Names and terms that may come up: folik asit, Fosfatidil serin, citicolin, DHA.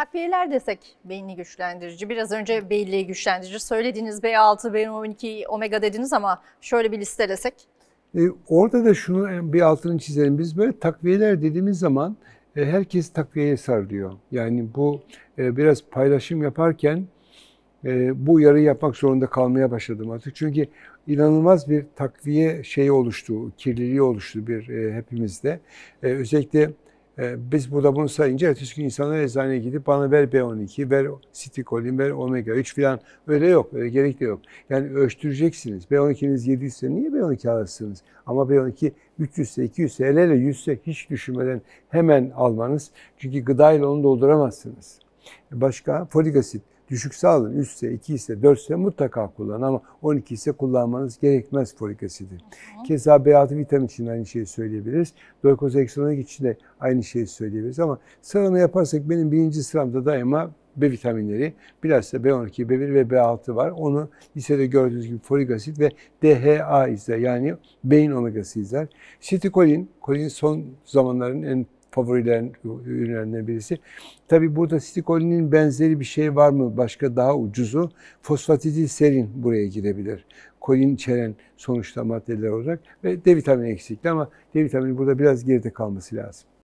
Takviyeler desek beyni güçlendirici, biraz önce belleği güçlendirici söylediğiniz B6, B12, omega dediniz ama şöyle bir listelesek. Orada da şunu bir altını çizelim. Biz böyle takviyeler dediğimiz zaman herkes takviyeye sarılıyor. Yani bu biraz paylaşım yaparken bu uyarıyı yapmak zorunda kalmaya başladım artık. Çünkü inanılmaz bir takviye şeyi oluştu, kirliliği oluştu bir hepimizde. Özellikle biz burada bunu sayınca ertesi gün insanlar eczaneye gidip bana ver B12, ver citicolin, ver omega 3 falan öyle yok, öyle gerek de yok. Yani ölçtüreceksiniz. B12'niz 7 ise niye B12 alırsınız? Ama B12 300 ise 200 ise hele 100 ise hiç düşünmeden hemen almanız. Çünkü gıdayla onu dolduramazsınız. Başka folik asit. Düşükse alın, 3 ise, 2 ise, 4 ise mutlaka kullanın ama 12 ise kullanmanız gerekmez folik asidi. Keza B6 vitamin için aynı şeyi söyleyebiliriz. Doykozeksonik için de aynı şeyi söyleyebiliriz ama sıralama yaparsak benim birinci sıramda daima B vitaminleri, bilhassa B12, B1 ve B6 var. Onu lisede gördüğünüz gibi folik asit ve DHA izler yani beyin omegası izler. Citicolin, kolin son zamanların en favorilerin ürünlerinden birisi. Tabii burada citicolinin benzeri bir şey var mı? Başka daha ucuzu. Fosfatidil serin buraya girebilir. Kolin içeren sonuçta maddeler olarak ve D vitamini eksikti ama D vitamini burada biraz geride kalması lazım.